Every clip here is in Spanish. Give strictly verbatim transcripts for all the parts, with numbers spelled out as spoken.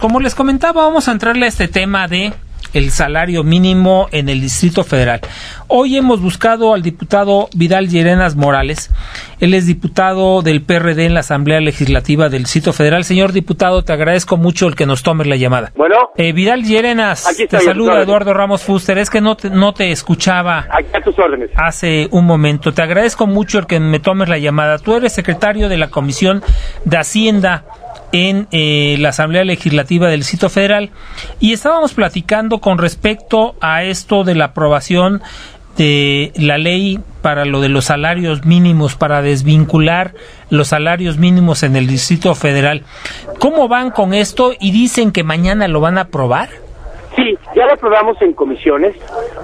Como les comentaba, vamos a entrarle a este tema de el salario mínimo en el Distrito Federal. Hoy hemos buscado al diputado Vidal Llerenas Morales. Él es diputado del P R D en la Asamblea Legislativa del Distrito Federal. Señor diputado, te agradezco mucho el que nos tomes la llamada. Bueno. Eh, Vidal Llerenas, aquí estoy, te saluda Eduardo Ramos Fuster. Es que no te, no te escuchaba. Aquí a tus órdenes. Hace un momento. Te agradezco mucho el que me tomes la llamada. Tú eres secretario de la Comisión de Hacienda en eh, la Asamblea Legislativa del Distrito Federal, y estábamos platicando con respecto a esto de la aprobación de la ley para lo de los salarios mínimos, para desvincular los salarios mínimos en el Distrito Federal. ¿Cómo van con esto? Y dicen que mañana lo van a aprobar. Sí, ya lo aprobamos en comisiones.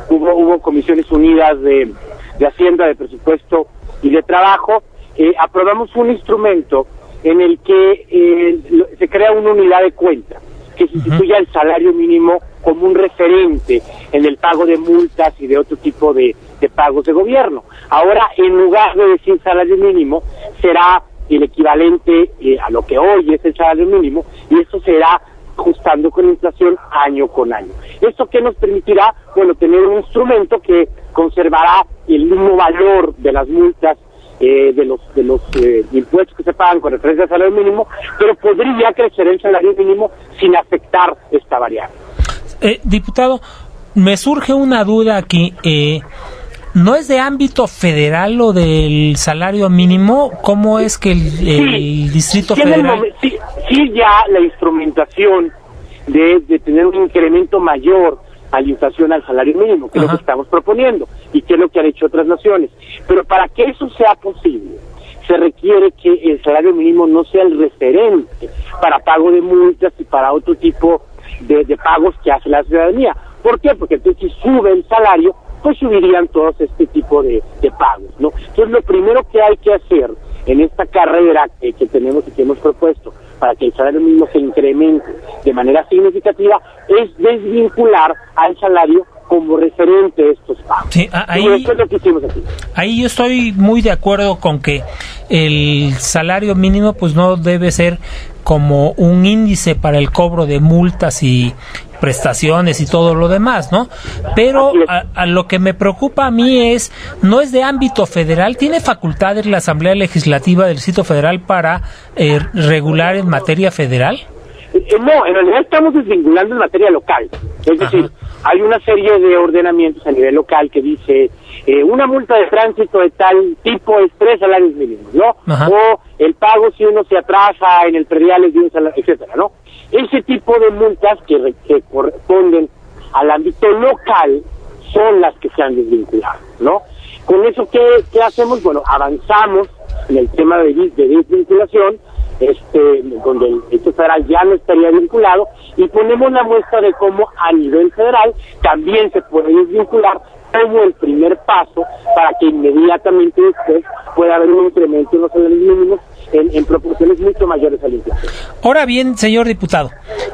Hubo, hubo comisiones unidas de, de Hacienda, de Presupuesto y de Trabajo. Eh, aprobamos un instrumento en el que eh, se crea una unidad de cuenta que sustituya el salario mínimo como un referente en el pago de multas y de otro tipo de, de pagos de gobierno. Ahora, en lugar de decir salario mínimo, será el equivalente eh, a lo que hoy es el salario mínimo, y eso será ajustando con inflación año con año. ¿Esto qué nos permitirá? Bueno, tener un instrumento que conservará el mismo valor de las multas, Eh, de los de los eh, impuestos que se pagan con referencia al salario mínimo, pero podría crecer el salario mínimo sin afectar esta variable. Eh, diputado, me surge una duda aquí. Eh, ¿No es de ámbito federal lo del salario mínimo? ¿Cómo es que el, el sí, Distrito Federal...? El, sí, sí, ya la instrumentación de, de tener un incremento mayor a la inflación al salario mínimo, que es lo que estamos proponiendo y que es lo que han hecho otras naciones. Pero para que eso sea posible, se requiere que el salario mínimo no sea el referente para pago de multas y para otro tipo de, de pagos que hace la ciudadanía. ¿Por qué? Porque entonces si sube el salario, pues subirían todos este tipo de, de pagos, ¿no? Entonces lo primero que hay que hacer en esta carrera que, que tenemos y que hemos propuesto para que el salario mínimo se incremente de manera significativa es desvincular al salario como referente a estos pagos. Sí, ahí, y eso es lo que hicimos aquí. Ahí yo estoy muy de acuerdo con que el salario mínimo pues no debe ser como un índice para el cobro de multas y prestaciones y todo lo demás, ¿no? Pero a, a lo que me preocupa a mí es, no es de ámbito federal, tiene facultades la Asamblea Legislativa del Distrito Federal para eh, regular en materia federal. No, en realidad estamos desvinculando en materia local. Es decir, ajá, hay una serie de ordenamientos a nivel local que dice eh, una multa de tránsito de tal tipo es tres salarios mínimos, ¿no? Ajá. O el pago si uno se atrasa en el predial es de un salario, etcétera, ¿no? Ese tipo de multas que, re, que corresponden al ámbito local son las que se han desvinculado, ¿no? Con eso, ¿qué, qué hacemos? Bueno, avanzamos en el tema de, de desvinculación, este, donde el Distrito Federal ya no estaría vinculado, y ponemos la muestra de cómo a nivel federal también se puede desvincular como el primer paso para que inmediatamente después pueda haber un incremento en los salarios mínimos en, en proporciones mucho mayores al inflación. Ahora bien, señor diputado,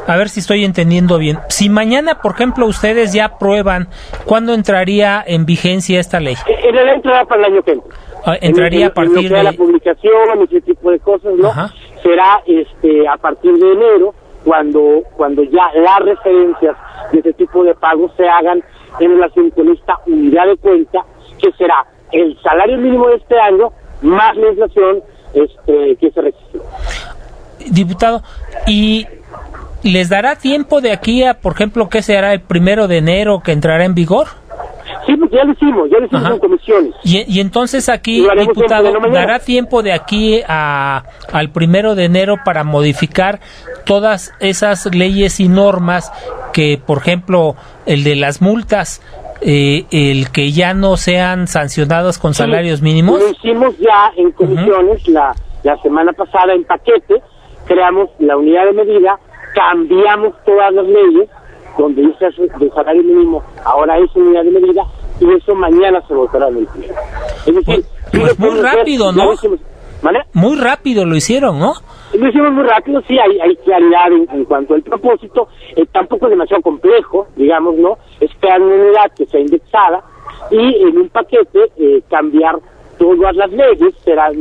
a ver si estoy entendiendo bien. Si mañana, por ejemplo, ustedes ya aprueban, ¿cuándo entraría en vigencia esta ley? En el entrará para el año que entra. Ah, entraría en, en, a partir en lo que de la publicación, ese tipo de cosas, ¿no? Ajá. Será este a partir de enero cuando cuando ya las referencias de este tipo de pagos se hagan en relación con esta unidad de cuenta que será el salario mínimo de este año más la inflación este, que se registró. Diputado, ¿y les dará tiempo de aquí a, por ejemplo, qué se hará el primero de enero que entrará en vigor? Sí, porque ya lo hicimos, ya lo hicimos, ajá, en comisiones. Y, y entonces aquí, y diputado, ¿dará tiempo de aquí a al primero de enero para modificar todas esas leyes y normas que, por ejemplo, el de las multas, eh, el que ya no sean sancionadas con salarios sí, mínimos? Lo hicimos ya en comisiones, uh-huh, la, la semana pasada en paquete, creamos la unidad de medida, cambiamos todas las leyes, donde dice el salario mínimo, ahora es unidad de medida, y eso mañana se votará en el pleno. Es decir, pues, pues muy rápido, hacer, ¿no? Hicimos, ¿vale? Muy rápido lo hicieron, ¿no? Lo hicimos muy rápido, sí, hay, hay claridad en, en cuanto al propósito, eh, tampoco es demasiado complejo, digamos, ¿no? Es crear una unidad que sea indexada y en un paquete eh, cambiar todas las leyes, serán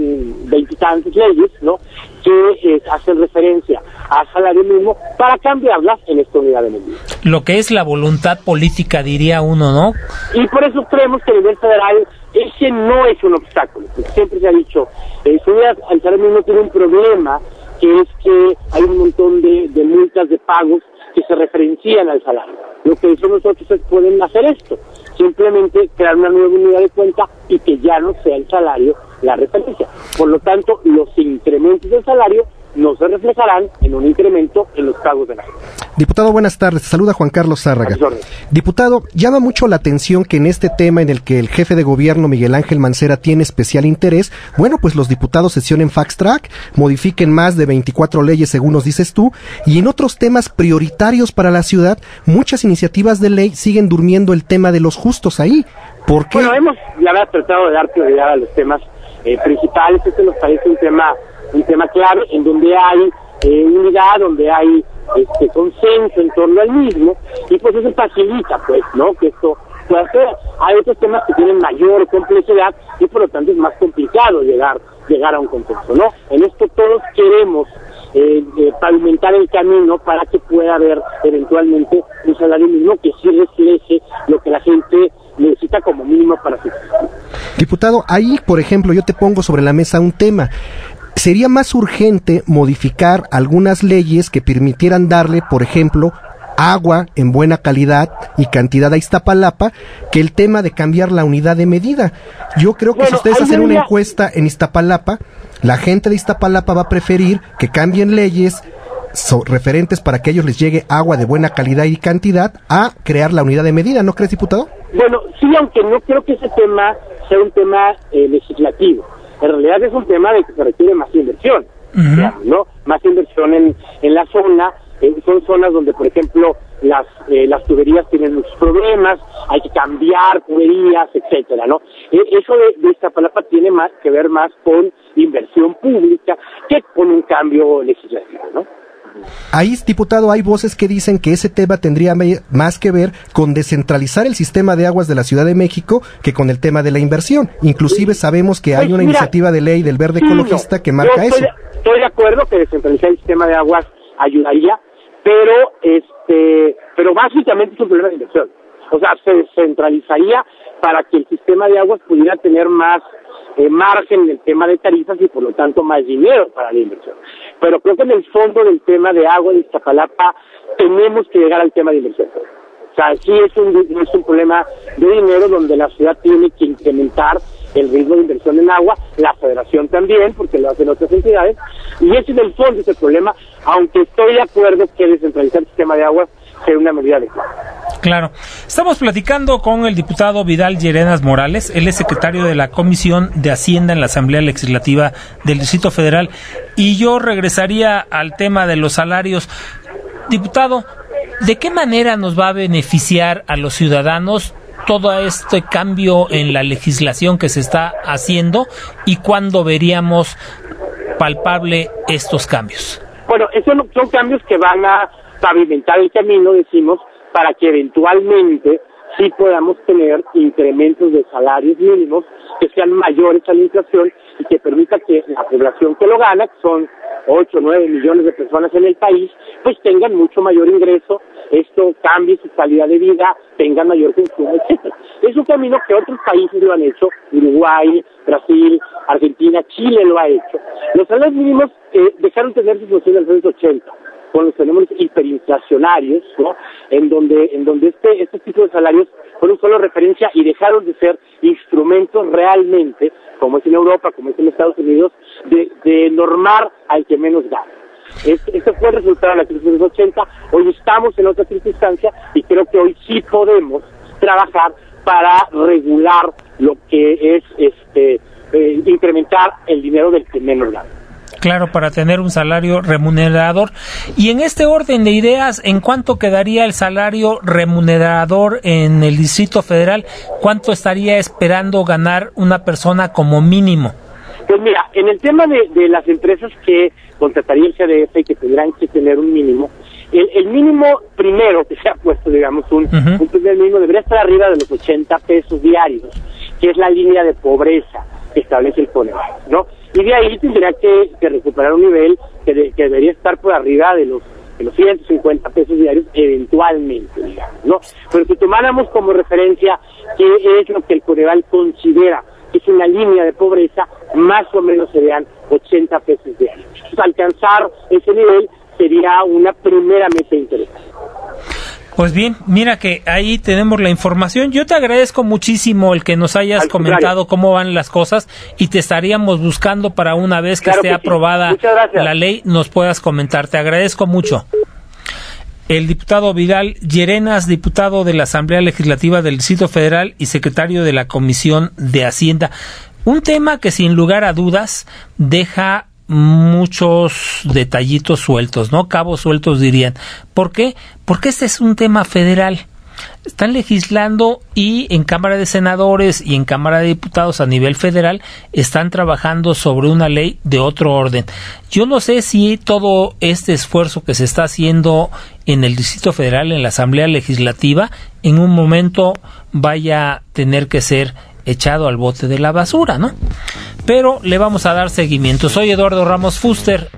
veintitantas leyes, ¿no? que eh, hacen referencia al salario mínimo para cambiarlas en esta unidad de medida. Lo que es la voluntad política, diría uno, ¿no? Y por eso creemos que a nivel federal ese no es un obstáculo. Siempre se ha dicho, eh, subida al salario mínimo tiene un problema, que es que hay un montón de, de multas, de pagos que se referencian al salario. Lo que decimos nosotros es, pueden hacer esto, simplemente crear una nueva unidad de cuenta y que ya no sea el salario la referencia. Por lo tanto, los incrementos del salario no se reflejarán en un incremento en los pagos de la gente. Diputado, buenas tardes. Saluda Juan Carlos Zárraga. Diputado, llama mucho la atención que en este tema en el que el jefe de gobierno Miguel Ángel Mancera tiene especial interés, bueno, pues los diputados sesionen fast track, modifiquen más de veinticuatro leyes, según nos dices tú, y en otros temas prioritarios para la ciudad, muchas iniciativas de ley siguen durmiendo el tema de los justos ahí. ¿Por qué? Bueno, hemos, la verdad, tratado de dar prioridad a los temas eh, principales. Este nos parece un tema... un tema clave, en donde hay eh, unidad, donde hay este consenso en torno al mismo, y pues eso facilita, pues, ¿no?, que esto pueda ser. Hay otros temas que tienen mayor complejidad y por lo tanto es más complicado llegar llegar a un consenso, ¿no? En esto todos queremos eh, eh, pavimentar el camino para que pueda haber eventualmente un salario mínimo que sí refleje lo que la gente necesita como mínimo para subsistir. Diputado, ahí, por ejemplo, yo te pongo sobre la mesa un tema. Sería más urgente modificar algunas leyes que permitieran darle, por ejemplo, agua en buena calidad y cantidad a Iztapalapa, que el tema de cambiar la unidad de medida. Yo creo que bueno, si ustedes hacen una encuesta en Iztapalapa, la gente de Iztapalapa va a preferir que cambien leyes so referentes para que a ellos les llegue agua de buena calidad y cantidad a crear la unidad de medida, ¿no crees, diputado? Bueno, sí, aunque no creo que ese tema sea un tema eh, legislativo. En realidad es un tema de que se requiere más inversión, uh-huh. digamos, ¿no? Más inversión en, en la zona. Eh, son zonas donde, por ejemplo, las eh, las tuberías tienen muchos problemas, hay que cambiar tuberías, etcétera, ¿no? Eh, eso de, de Iztapalapa tiene más que ver más con inversión pública que con un cambio legislativo, ¿no? Ahí, diputado, hay voces que dicen que ese tema tendría más que ver con descentralizar el sistema de aguas de la Ciudad de México que con el tema de la inversión. Inclusive sabemos que hay pues, una mira, iniciativa de ley del Verde Ecologista no, que marca estoy, eso. Estoy de acuerdo que descentralizar el sistema de aguas ayudaría, pero este, pero básicamente es un problema de inversión. O sea, se descentralizaría para que el sistema de aguas pudiera tener más eh, margen en el tema de tarifas y por lo tanto más dinero para la inversión. Pero creo que en el fondo del tema de agua de Iztapalapa tenemos que llegar al tema de inversión. O sea, sí es un, es un problema de dinero donde la ciudad tiene que incrementar el ritmo de inversión en agua, la federación también, porque lo hacen otras entidades, y ese en el fondo es el problema, aunque estoy de acuerdo que descentralizar el sistema de agua sea una medida adecuada. Claro. Estamos platicando con el diputado Vidal Llerenas Morales, él es secretario de la Comisión de Hacienda en la Asamblea Legislativa del Distrito Federal, y yo regresaría al tema de los salarios. Diputado, ¿de qué manera nos va a beneficiar a los ciudadanos todo este cambio en la legislación que se está haciendo y cuándo veríamos palpable estos cambios? Bueno, esos son cambios que van a pavimentar el camino, decimos, para que eventualmente sí podamos tener incrementos de salarios mínimos que sean mayores a la inflación y que permita que la población que lo gana, que son ocho o nueve millones de personas en el país, pues tengan mucho mayor ingreso, esto cambie su calidad de vida, tengan mayor consumo, etcétera. Es un camino que otros países lo han hecho, Uruguay, Brasil, Argentina, Chile lo ha hecho. Los salarios mínimos eh, dejaron tener su función en los años ochenta. Con los fenómenos hiperinflacionarios, ¿no?, en donde en donde este este tipo de salarios fueron solo referencia y dejaron de ser instrumentos realmente, como es en Europa, como es en Estados Unidos, de, de normar al que menos gana. Este, este fue el resultado de la crisis de los ochenta, hoy estamos en otra circunstancia y creo que hoy sí podemos trabajar para regular lo que es este eh, incrementar el dinero del que menos gana. Claro, para tener un salario remunerador. Y en este orden de ideas, ¿en cuánto quedaría el salario remunerador en el Distrito Federal? ¿Cuánto estaría esperando ganar una persona como mínimo? Pues mira, en el tema de, de las empresas que contrataría el C D F y que tendrán que tener un mínimo, el, el mínimo primero que se ha puesto, digamos, un, uh-huh. un primer mínimo debería estar arriba de los ochenta pesos diarios, que es la línea de pobreza que establece el Coneval, ¿no? y de ahí tendría que, que recuperar un nivel que, de, que debería estar por arriba de los de los ciento cincuenta pesos diarios eventualmente, digamos, ¿no? Pero que tomáramos como referencia qué es lo que el Coneval considera que es una línea de pobreza, más o menos serían ochenta pesos diarios. Entonces, alcanzar ese nivel sería una primera meta interesante. Pues bien, mira que ahí tenemos la información. Yo te agradezco muchísimo el que nos hayas comentado cómo van las cosas, y te estaríamos buscando para una vez que esté aprobada la ley nos puedas comentar. Te agradezco mucho. El diputado Vidal Llerenas, diputado de la Asamblea Legislativa del Distrito Federal y secretario de la Comisión de Hacienda. Un tema que sin lugar a dudas deja muchos detallitos sueltos, ¿no? Cabos sueltos dirían. ¿Por qué? Porque este es un tema federal. Están legislando y en Cámara de Senadores y en Cámara de Diputados a nivel federal están trabajando sobre una ley de otro orden. Yo no sé si todo este esfuerzo que se está haciendo en el Distrito Federal, en la Asamblea Legislativa, en un momento vaya a tener que ser echado al bote de la basura, ¿no? Pero le vamos a dar seguimiento. Soy Eduardo Ramos Fuster.